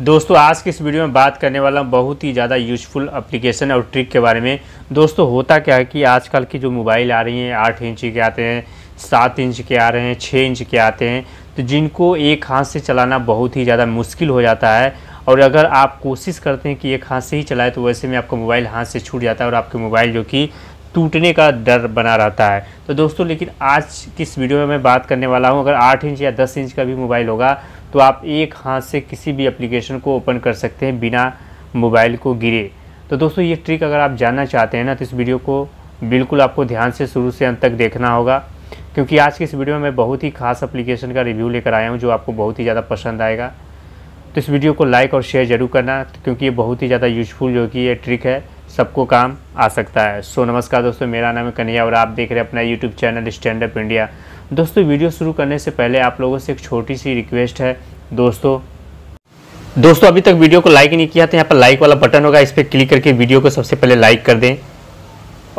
दोस्तों आज के इस वीडियो में बात करने वाला हूँ बहुत ही ज़्यादा यूजफुल एप्लीकेशन और ट्रिक के बारे में। दोस्तों होता क्या है कि आजकल की जो मोबाइल आ रही हैं 8 इंच के आते हैं, 7 इंच के आ रहे हैं, 6 इंच के आते हैं, तो जिनको एक हाथ से चलाना बहुत ही ज़्यादा मुश्किल हो जाता है। और अगर आप कोशिश करते हैं कि एक हाथ से ही चलाए तो वैसे में आपका मोबाइल हाथ से छूट जाता है और आपके मोबाइल जो कि टूटने का डर बना रहता है। तो दोस्तों लेकिन आज किस वीडियो में मैं बात करने वाला हूँ, अगर 8 इंच या 10 इंच का भी मोबाइल होगा तो आप एक हाथ से किसी भी एप्लीकेशन को ओपन कर सकते हैं बिना मोबाइल को गिरे। तो दोस्तों ये ट्रिक अगर आप जानना चाहते हैं ना तो इस वीडियो को बिल्कुल आपको ध्यान से शुरू से अंत तक देखना होगा, क्योंकि आज के इस वीडियो में मैं बहुत ही खास एप्लीकेशन का रिव्यू लेकर आया हूँ जो आपको बहुत ही ज़्यादा पसंद आएगा। तो इस वीडियो को लाइक और शेयर ज़रूर करना, क्योंकि ये बहुत ही ज़्यादा यूजफुल जो कि ये ट्रिक है, सबको काम आ सकता है। सो नमस्कार दोस्तों, मेरा नाम है कन्हैया और आप देख रहे हैं अपना YouTube channel stand up India. दोस्तों वीडियो शुरू करने से पहले आप लोगों से एक छोटी सी रिक्वेस्ट है। दोस्तों अभी तक वीडियो को लाइक नहीं किया तो यहाँ पर लाइक वाला बटन होगा, इस पर क्लिक करके वीडियो को सबसे पहले लाइक कर दें।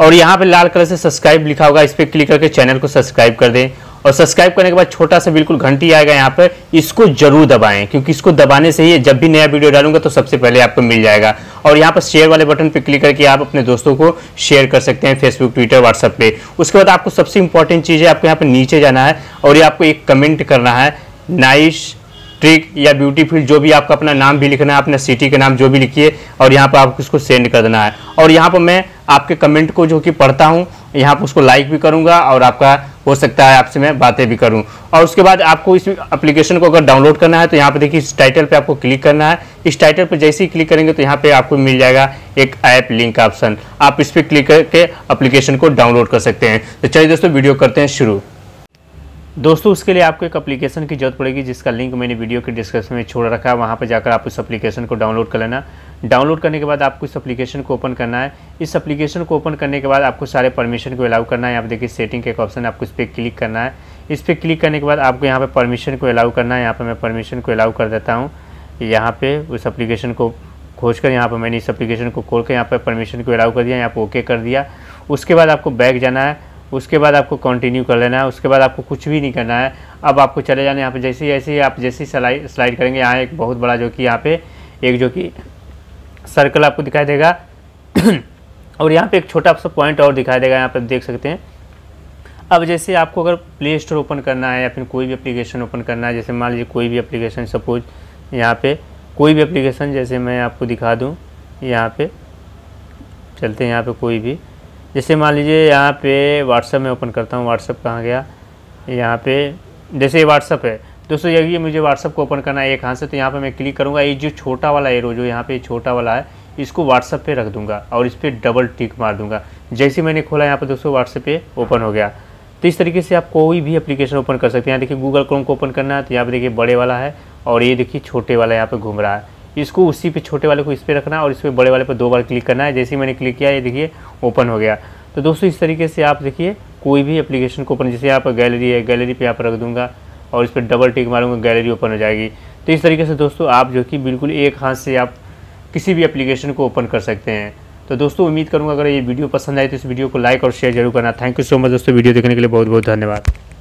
और यहाँ पर लाल कलर से सब्सक्राइब लिखा होगा, इस पर क्लिक करके चैनल को सब्सक्राइब कर दें। और सब्सक्राइब करने के बाद छोटा सा बिल्कुल घंटी आएगा यहाँ पर, इसको जरूर दबाएं, क्योंकि इसको दबाने से ही जब भी नया वीडियो डालूंगा तो सबसे पहले आपको मिल जाएगा। और यहाँ पर शेयर वाले बटन पे क्लिक करके आप अपने दोस्तों को शेयर कर सकते हैं फेसबुक, ट्विटर, व्हाट्सएप पे। उसके बाद आपको सबसे इंपॉर्टेंट चीज़ है, आपको यहाँ पर नीचे जाना है और ये आपको एक कमेंट करना है, नाइस ट्रिक या ब्यूटीफुल, जो भी आपका अपना नाम भी लिखना है, अपना सिटी का नाम जो भी लिखिए और यहाँ पर आपको इसको सेंड कर देना है। और यहाँ पर मैं आपके कमेंट को जो कि पढ़ता हूँ, यहाँ पर उसको लाइक भी करूँगा और आपका हो सकता है आपसे मैं बातें भी करूं। और उसके बाद आपको इस एप्लीकेशन को अगर डाउनलोड करना है तो यहाँ पे देखिए इस टाइटल पे आपको क्लिक करना है। इस टाइटल पे जैसे ही क्लिक करेंगे तो यहाँ पे आपको मिल जाएगा एक ऐप लिंक का ऑप्शन, आप इस पर क्लिक करके एप्लीकेशन को डाउनलोड कर सकते हैं। तो चलिए दोस्तों वीडियो करते हैं शुरू। दोस्तों उसके लिए आपको एक एप्लीकेशन की जरूरत पड़ेगी, जिसका लिंक मैंने वीडियो के डिस्क्रिप्शन में छोड़ रखा है, वहाँ पर जाकर आप उस एप्लीकेशन को डाउनलोड कर लेना। डाउनलोड करने के बाद आपको इस एप्लीकेशन को ओपन करना है। इस एप्लीकेशन को ओपन करने के बाद आपको सारे परमिशन को अलाउ करना है। यहाँ पर देखिए सेटिंग का एक ऑप्शन, आपको इस पर क्लिक करना है। इस पर क्लिक करने के बाद आपको यहाँ पर परमिशन को अलाउ करना है। यहाँ पर मैं परमिशन को अलाउ कर देता हूँ। यहाँ पर उस एप्लीकेशन को खोज कर, यहाँ पर मैंने इस एप्लीकेशन को खोल कर यहाँ पर परमिशन को अलाउ कर दिया, यहाँ पर ओके कर दिया। उसके बाद आपको बैक जाना है, उसके बाद आपको कंटिन्यू कर लेना है। उसके बाद आपको कुछ भी नहीं करना है, अब आपको चले जाना है। यहाँ पर जैसे ही स्लाइड करेंगे, यहाँ एक बहुत बड़ा जो कि यहाँ पे एक जो कि सर्कल आपको दिखाई देगा और यहाँ पे एक छोटा सा पॉइंट और दिखाई देगा, यहाँ पर देख सकते हैं। अब जैसे आपको अगर प्ले स्टोर ओपन करना है या फिर कोई भी एप्लीकेशन ओपन करना है, जैसे मान लीजिए कोई भी एप्लीकेशन, सपोज यहाँ पर कोई भी एप्लीकेशन, जैसे मैं आपको दिखा दूँ, यहाँ पर चलते हैं। यहाँ पर कोई भी, जैसे मान लीजिए यहाँ पे व्हाट्सएप में ओपन करता हूँ। व्हाट्सएप कहाँ गया, यहाँ पे जैसे व्हाट्सएप है दोस्तों, ये मुझे व्हाट्सएप को ओपन करना है एक हाथ से, तो यहाँ पे मैं क्लिक करूँगा। ये जो छोटा वाला एरो जो यहाँ पे छोटा वाला है, इसको व्हाट्सएप पे रख दूँगा और इस पर डबल टिक मार दूँगा। जैसे मैंने खोला यहाँ पर दोस्तों व्हाट्सएप पे ओपन हो गया। तो इस तरीके से आप कोई भी एप्लीकेशन ओपन कर सकते हैं। यहाँ देखिए गूगल क्रोम को ओपन करना है तो यहाँ पर देखिए बड़े वाला है और ये देखिए छोटे वाला यहाँ पर घूम रहा है, इसको उसी पे छोटे वाले को इस पे रखना है और इस पे बड़े वाले पर 2 बार क्लिक करना है। जैसे ही मैंने क्लिक किया ये देखिए ओपन हो गया। तो दोस्तों इस तरीके से आप देखिए कोई भी एप्लीकेशन को ओपन, जैसे यहाँ पर गैलरी है, गैलरी पे आप रख दूंगा और इस पर डबल टिक मारूंगा, गैलरी ओपन हो जाएगी। तो इस तरीके से दोस्तों आप जो कि बिल्कुल एक हाथ से आप किसी भी एप्लीकेशन को ओपन कर सकते हैं। तो दोस्तों उम्मीद करूँगा अगर ये वीडियो पसंद आए तो इस वीडियो को लाइक और शेयर जरूर करना। थैंक यू सो मच दोस्तों, वीडियो देखने के लिए बहुत बहुत धन्यवाद।